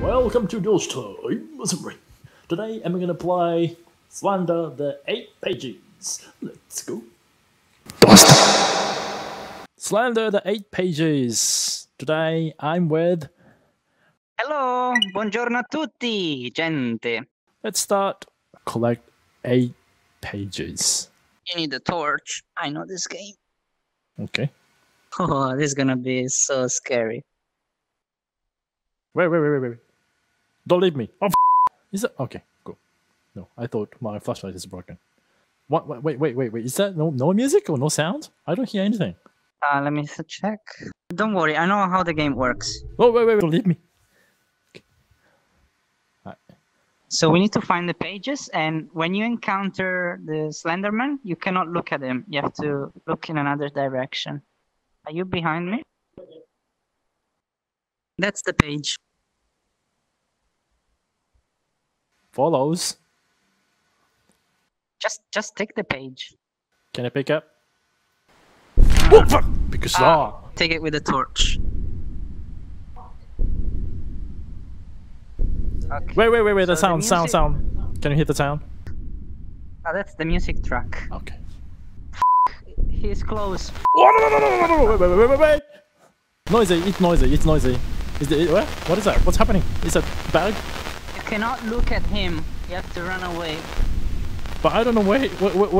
Welcome to Doge Time. Today I'm going to play Slender the 8 Pages. Let's go. Slender the 8 Pages. Today I'm with... Hello, buongiorno a tutti, gente. Let's start. Collect 8 pages. You need a torch. I know this game. Okay. Oh, this is gonna be so scary. Wait. Don't leave me. Oh, is that okay? Cool. No, I thought my flashlight is broken. What? Wait. Is that no music or no sound? I don't hear anything. Let me check. Don't worry, I know how the game works. Oh, wait. Don't leave me. Okay. All right. So we need to find the pages, and when you encounter the Slenderman, you cannot look at him. You have to look in another direction. Are you behind me? That's the page. Follows. Just take the page. Can I pick up? Oh, fuck! Because take it with a torch. Okay. Wait, so the sound. Can you hear the sound? Oh, that's the music track. Okay. He's close. Oh, no. Wait. It's noisy. What is that? What's happening? Is that bag? You cannot look at him. You have to run away. But I don't know where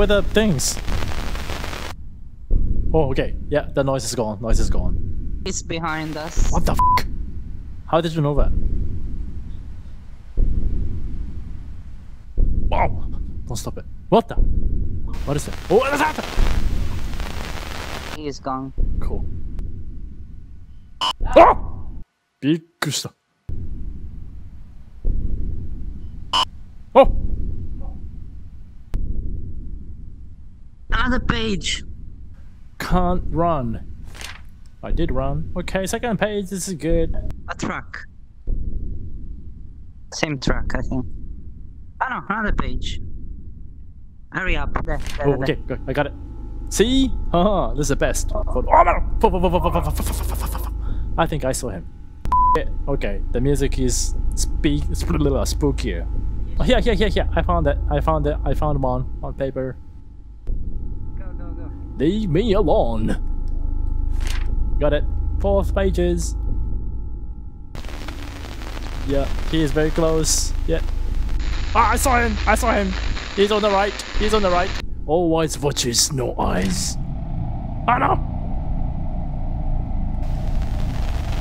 the things. Oh, okay. Yeah, the noise is gone. It's behind us. What the f***? How did you know that? Wow! Don't stop it. What the? What is that? Oh, what is that? He is gone. Cool. Oh! Big Gusta. Oh! Another page. Can't run. I did run. Okay, second page. This is good. A truck. Same truck, I think. Oh no, another page. Hurry up. There. Okay, I got it. See? Haha, this is the best. I think I saw him. Okay, the music is spookier. Oh, yeah. I found it. I found him on paper. Go. Leave me alone. Got it. 4th pages. Yeah, he is very close. Yeah. Ah, I saw him. He's on the right. All eyes watches, no eyes. Ah, no!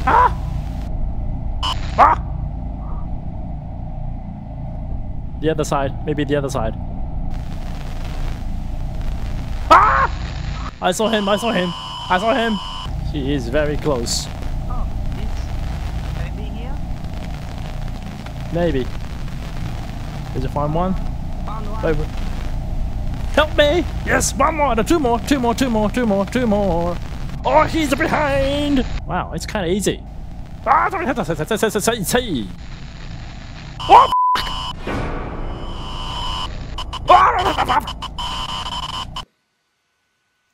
Ah! Ah! Maybe the other side. Ah! I saw him. He is very close. Oh, it's maybe here? Maybe. Did you find one? Found one. Wait. Help me! Yes, one more! No, two more! Oh, he's behind! Wow, it's kind of easy. Ah, say. Oh, f**k!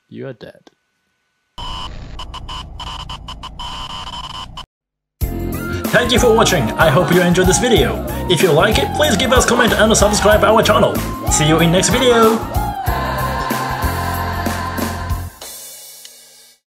You are dead. Thank you for watching. I hope you enjoyed this video. If you like it, please give us a comment and subscribe our channel. See you in next video.